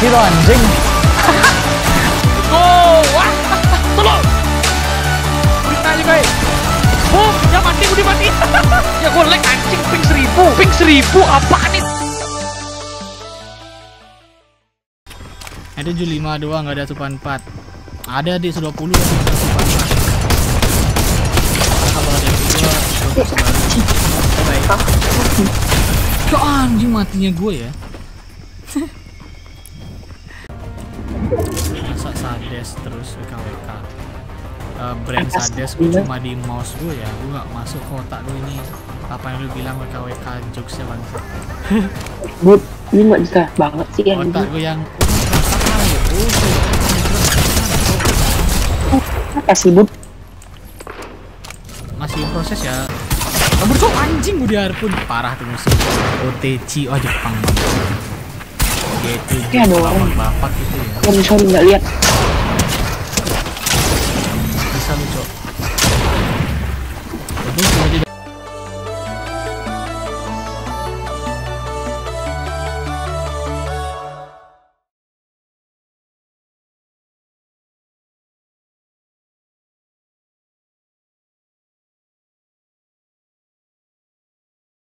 itu anjing. Oh, wah, tolong. Kita juga. Oh, ya mati, udah mati. Ya gue lag anjing, ping 1000 apaan nih? Ada 75 doang, nggak ada asupan 4. Ada di 20 ada asupan 4. Kalau ada juga baik. Anjing matinya gue ya. Masa Sades terus WKWK. Brand Sades gue cuma di mouse gue ya. Gue nggak masuk kotak gue ini. Apa yang lu bilang WKWK jokesnya mantap. But ini nggak bisa banget sih ya. Kotak gue yang apa sih bud? Masih proses ya. Kabur cok anjing, gue diharpun parah tuh musuh. OTC, oh Jepang banget. Gitu. Ya doang. Bapak gitu ya. Kamu sorry nggak lihat. Bisa lu cok.